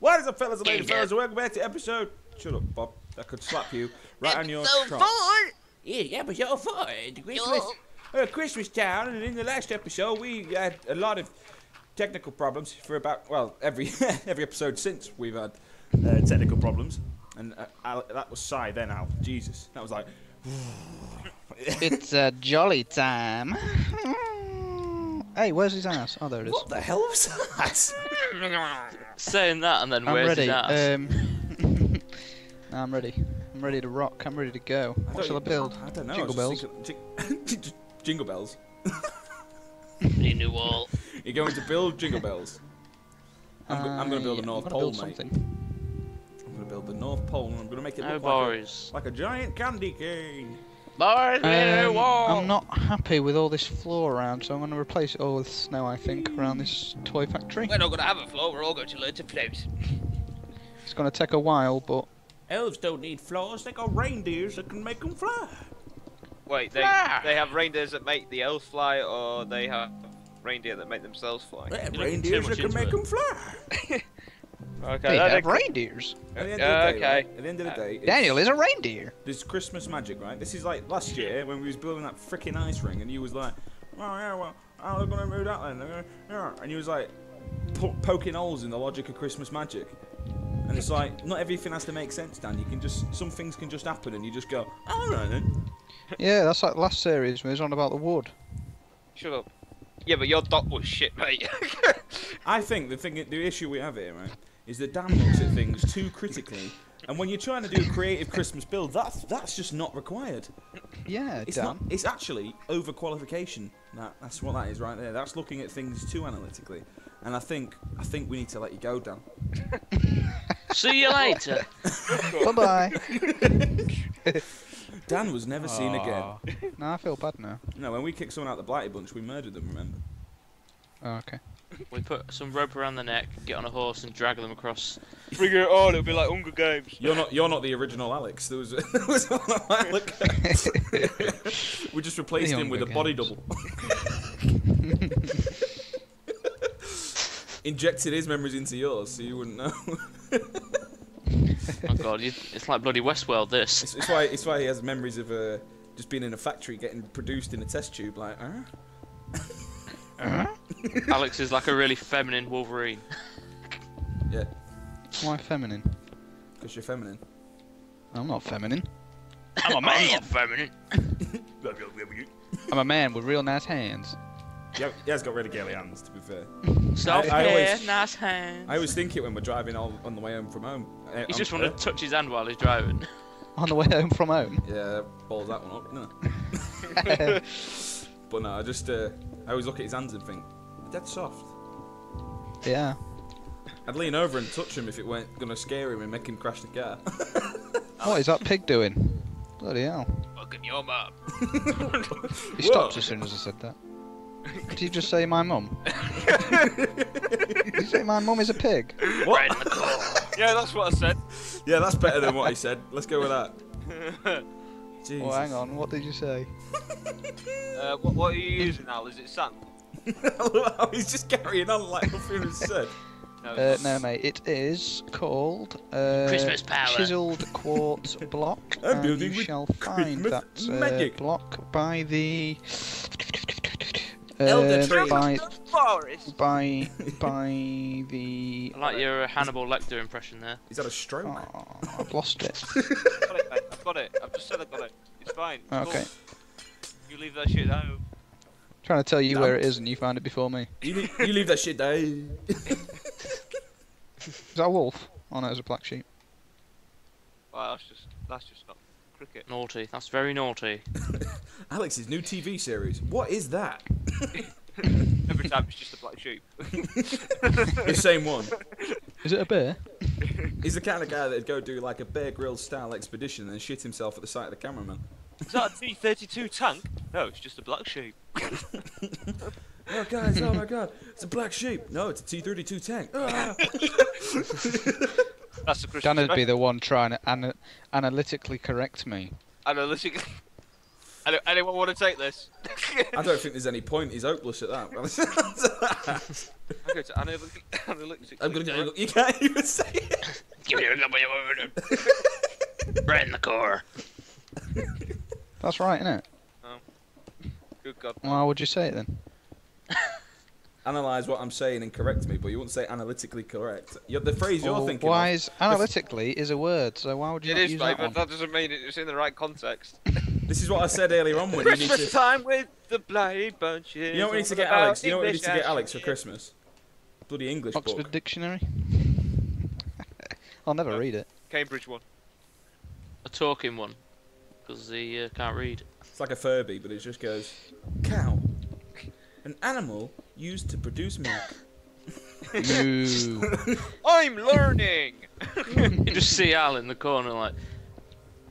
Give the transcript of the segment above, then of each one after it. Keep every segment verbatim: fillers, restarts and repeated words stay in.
What is up, fellas and ladies, fellas? Welcome back to episode. Shut up, Bob. I could slap you right on your trunk. Episode four. Yeah, episode four. Christmas, uh, Christmas Town, and in the last episode we had a lot of technical problems for about well every every episode since we've had uh, technical problems. And uh, Al, that was sigh then, Al. Jesus, that was like. It's a jolly time. Hey, where's his ass? Oh, there it is. What the hell was that? Saying that and then I'm where's ready. his ass? Um, no, I'm ready. I'm ready to rock. I'm ready to go. I what shall I build? I don't know. Jingle bells. Thinking, jingle bells. Need a new wall. You're going to build jingle bells. I'm, go I'm going to build a North uh, yeah, Pole, build mate. Something. I'm going to build the North Pole and I'm going to make it look no like, a, like a giant candy cane. Um, I'm not happy with all this floor around, so I'm going to replace it all with snow, I think, around this toy factory. We're not going to have a floor, we're all going to learn to float. It's going to take a while, but... Elves don't need floors, they got reindeers that can make them fly. Wait, they, ah. they have reindeers that make the elves fly, or they have reindeer that make themselves fly? They have reindeers that can make it. them fly. Okay, they have reindeers. At the end of the day, okay. At the end of the day, Daniel is a reindeer. There's Christmas magic, right? This is like last year when we was building that freaking ice ring, and you was like, "Well, oh, yeah, well, I'm gonna move that then." Yeah, and you was like po poking holes in the logic of Christmas magic, and it's like not everything has to make sense, Dan. You can just some things can just happen, and you just go, "All right then." Yeah, that's like last series when it was on about the wood. Shut up. Yeah, but your dot was shit, mate. I think the thing, the issue we have here, right? Is that Dan looks at things too critically, and when you're trying to do a creative Christmas build, that's that's just not required. Yeah, it's Dan. Not, it's actually overqualification. That that's what that is right there. That's looking at things too analytically, and I think I think we need to let you go, Dan. See you later. Bye bye. Dan was never Aww. seen again. No, I feel bad now. No, when we kicked someone out the Blighty Bunch, we murdered them. Remember? Oh, okay. We put some rope around the neck, get on a horse, and drag them across. Bring it on! It'll be like Hunger Games. You're not, you're not the original Alex. There was, there was one of Alex. We just replaced him with a body double. Injected his memories into yours, so you wouldn't know. Oh God! You, it's like bloody Westworld. This. It's, it's why, it's why he has memories of uh, just being in a factory, getting produced in a test tube, like. Huh? Uh-huh. Alex is like a really feminine Wolverine. Yeah. Why feminine? Because you're feminine. I'm not feminine. I'm a man. I'm not feminine. I'm a man with real nice hands. Yeah, he has got really girly hands, to be fair. Soft hair, nice hands. I always think it when we're driving all on the way home from home. He's I'm just want to touch his hand while he's driving. On the way home from home? Yeah, balls that one up, no. But no, I just, uh, I always look at his hands and think, dead soft. Yeah. I'd lean over and touch him if it weren't going to scare him and make him crash the car. What is that pig doing? Bloody hell. Fucking your mum. He stopped Whoa. as soon as I said that. Did you just say my mum? Did you say my mum is a pig? What? Right in the car. Yeah, that's what I said. Yeah, that's better than what he said. Let's go with that. Jesus. Oh, hang on, what did you say? uh, what, what are you using, Al? Is it sand? He's just carrying on like nothing was said. No, uh, no, mate, it is called uh, Christmas Power. Chiseled Quartz Block. I'm and building you shall find that uh, block by the. Uh, Elder Tree by, of the Forest! By, by the... I like your Hannibal Lecter impression there. Is that a stroke? Oh, I've lost it. I've got it, mate. I've got it. I've just said I've got it. It's fine. Okay. Cool. You leave that shit out. I'm trying to tell you no. where it is and you found it before me. You leave, you leave that shit out. Is that a wolf? Oh no, it's a black sheep. Well, that's just, that's just not cricket. Naughty. That's very naughty. Alex's new T V series. What is that? Every time it's just a black sheep. The same one. Is it a bear? He's the kind of guy that'd go do like a Bear Grylls style expedition and shit himself at the sight of the cameraman. Is that a T thirty-two tank? No, it's just a black sheep. Oh guys, oh my god, it's a black sheep. No, it's a T thirty-two tank. Ah. That's a Dan would be the one trying to ana analytically correct me. Analytically. Anyone want to take this? I don't think there's any point. He's hopeless at that. I'm going to go. You can't even say it. Give it a right in the core. That's right, isn't it? Oh. Good God. Well, how would you say it then? Analyse what I'm saying and correct me, but you wouldn't say analytically correct. You're, the phrase you're oh, thinking why of... Is, analytically is a word, so why would you it not is, use right, that It is, but that doesn't mean it's in the right context. This is what I said earlier on when you need to... Christmas time with the Blighty Bunch. You know what we need to get Alex? You know what we need to get Alex for Christmas? Bloody English book. Oxford Dictionary? I'll never no. read it. Cambridge one. A talking one. Because he uh, can't read. It's like a Furby, but it just goes... Cow. An animal... used to produce milk. You. I'm learning! You just see Al in the corner like,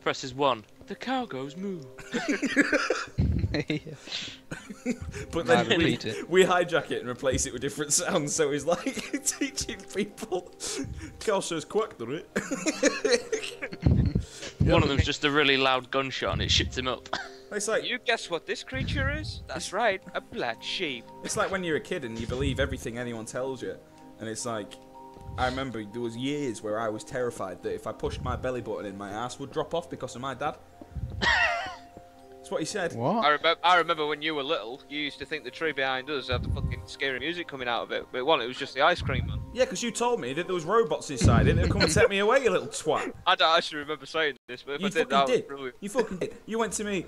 presses one, the cow goes moo. But then we, we hijack it and replace it with different sounds, so he's like teaching people. Cow says quack, doesn't it? One of them's just a really loud gunshot and it shits him up. It's like, you guess what this creature is? That's right, a black sheep. It's like when you're a kid and you believe everything anyone tells you. And it's like, I remember there was years where I was terrified that if I pushed my belly button in, my ass would drop off because of my dad. That's what he said. What? I, remember, I remember when you were little, you used to think the tree behind us had the fucking scary music coming out of it. But one, it was just the ice cream man. Yeah, because you told me that there was robots inside it and they'd come and take me away, you little twat. I don't actually remember saying this, but if you I did, that did. Was You fucking did. You went to me.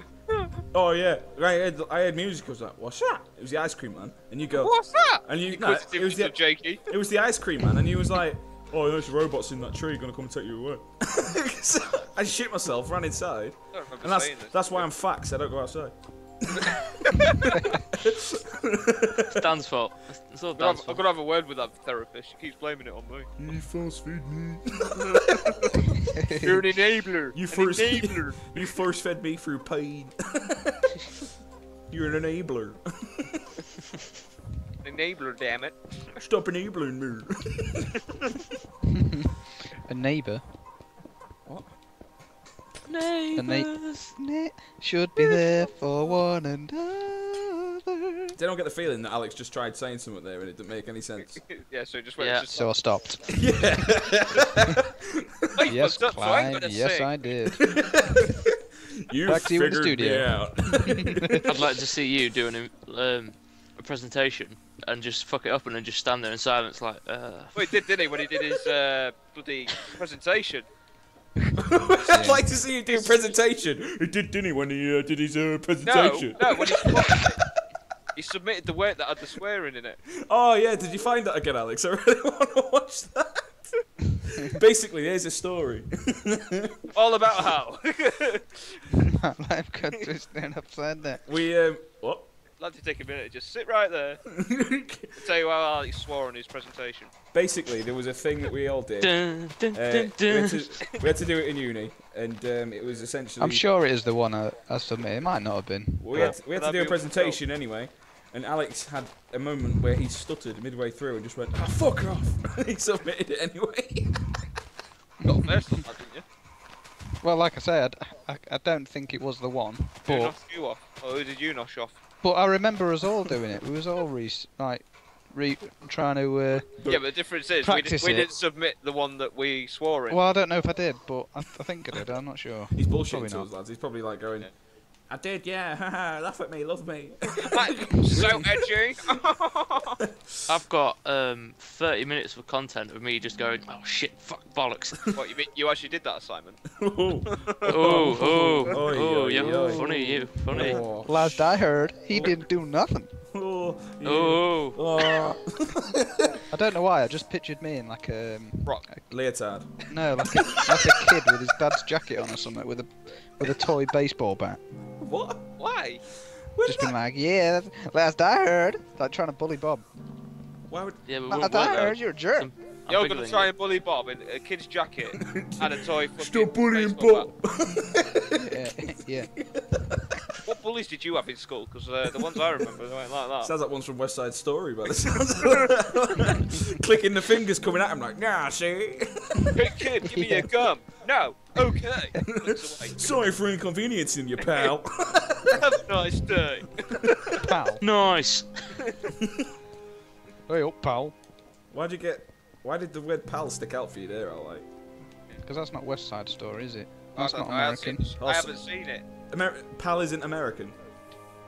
Oh yeah, I heard, I heard music. I was like, "What's that?" It was the ice cream man, and you go, "What's that?" And you, no, it, it was the Jakey. It was the ice cream man, and he was like, "Oh, there's robots in that tree, gonna come and take you away." So I shit myself, ran inside, and that's that's why I'm faxed. I don't go outside. It's Dan's fault. It's all Dan's fault. I've got to have a word with that therapist. She keeps blaming it on me. You force feed me. You're an enabler. You force enabler. You force fed me through pain. You're an enabler. Enabler, damn it. Stop enabling me. A neighbour. What? Neighbours should be there for one another. Did I get the feeling that Alex just tried saying something there and it didn't make any sense? Yeah, so it just went. Yeah. Just so I stopped. Yeah. I yes, stopped, Clyde. So yes, sing. I did. You Back to you in the studio. I'd like to see you doing a, um, a presentation and just fuck it up and then just stand there in silence like. Uh. Well, he did, didn't he? When he did his uh, bloody presentation. I'd like to see you do a presentation. He did, didn't he, when he uh, did his uh, presentation? No, no, when he, he submitted the work that had the swearing in it. Oh, yeah, did you find that again, Alex? I really want to watch that. Basically, here's a story. All about how. I've got to stand upside down. We, um, what? I'd like to take a minute, just sit right there. I'll tell you how Alex swore on his presentation. Basically, there was a thing that we all did. Dun, dun, uh, dun, dun. We, had to, we had to do it in uni, and um, it was essentially... I'm sure it is the one I, I submitted. It might not have been. We yeah. had to, we had to do a presentation anyway, and Alex had a moment where he stuttered midway through and just went, "Oh, fuck off!" He submitted it anyway. Got first on that, didn't you? Well, like I said, I, I don't think it was the one, but... Who knocked you off? Or who did you knock off? But I remember us all doing it. We was all re like re trying to. Uh, yeah, but the difference is we, did, we didn't submit the one that we swore in. Well, I don't know if I did, but I, th I think I did. I'm not sure. He's bullshitting to us, lads. He's probably like going, "I did, yeah. Laugh at me, love me." So edgy. I've got um, thirty minutes of content of me just going, "Oh shit, fuck bollocks." What you mean? You actually did that assignment? Oh, oh, oh, oh, yeah, funny you, funny. Oh. Last I heard, he didn't do nothing. Oh, oh. Oh. I don't know why. I just pictured me in like a rock a, leotard. No, like a, like a kid with his dad's jacket on or something, with a with a toy baseball bat. What? Why? Where just been that... like, yeah, last I heard, like trying to bully Bob. Why would? Yeah, but last I heard, you're a jerk. I'm, I'm you're gonna try it. and bully Bob in a kid's jacket and a toy. Still bullying Bob. Yeah, yeah. What bullies did you have in school? Because uh, the ones I remember weren't like that. Sounds like ones from West Side Story, by the sounds. Clicking the fingers coming at him like, nah, see? Hey kid, give me yeah. your gum. No, okay. Sorry for inconveniencing you, pal. Have a nice day. Pal. Nice. Hey up, pal. Why'd you get... Why did the word pal stick out for you there, Al? Like? Because that's not West Side Story, is it? That's not American. I haven't seen it. Ameri pal isn't American.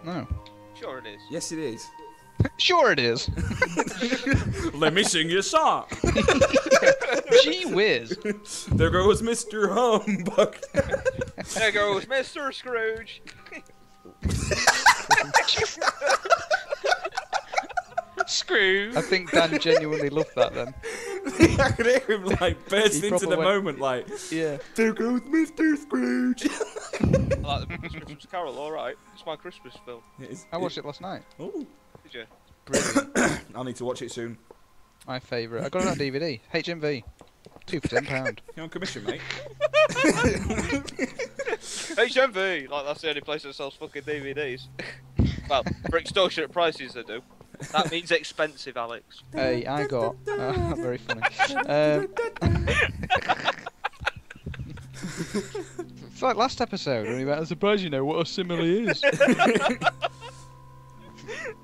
No. Sure it is. Yes, it is. Sure it is. Let me sing you a song. Gee whiz. There goes Mister Humbug. There goes Mister Scrooge. Scrooge. I think Dan genuinely loved that then. I could hear him like burst into the went, moment like, yeah. There goes Mister Scrooge. I like the Christmas Carol, alright. It's my Christmas film. It is, I watched it, it last night. Oh. Did you? Brilliant. I'll need to watch it soon. My favourite. I got it on D V D. H M V. Two for ten pound. You're on commission, mate. H M V. Like, that's the only place that sells fucking D V Ds. Well, for extortionate prices they do. That means expensive, Alex. Hey, I got... Oh, very funny. Um, it's like last episode when we went, I'm surprised you know what a simile is.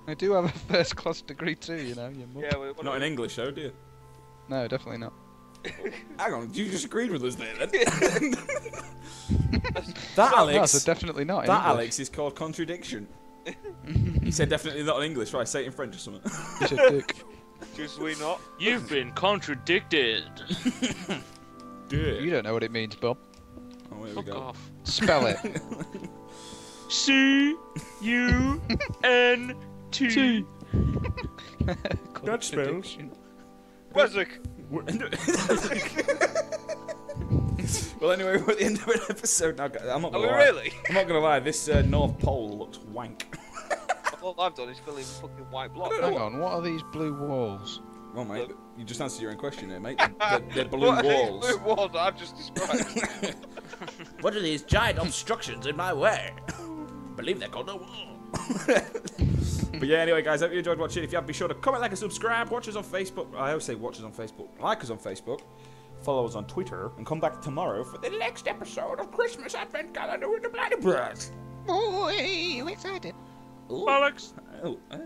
I do have a first class degree too, you know. Yeah, well, not in English though, do you? No, definitely not. Hang on, you just agreed with us there then. That Alex... No, so definitely not in That English. Alex is called contradiction. He said definitely not in English, right? Say it in French or something. You said dick. Just we not. You've been contradicted. Dick. You don't know what it means, Bob. Oh, here Fuck we go. Off. Spell it. C U N T. T. That spells. Wessex. Well, anyway, we're at the end of an episode now. I'm not gonna lie. Really? I'm not gonna lie. This uh, North Pole looks wank. All I've done is fill in fucking white blocks. Hang what... on, what are these blue walls? Well, mate, Look. you just answered your own question there, mate. They're, they're blue what walls. What are these blue walls that I've just described? What are these giant obstructions in my way? Believe they're called a wall. But yeah, anyway, guys, hope you enjoyed watching. If you have, be sure to comment, like, and subscribe. Watch us on Facebook. I always say watch us on Facebook. Like us on Facebook. Follow us on Twitter, and come back tomorrow for the next episode of Christmas Advent Calendar with the Blighty Bunch. Oh, hey, you excited? Bollocks! Oh, uh.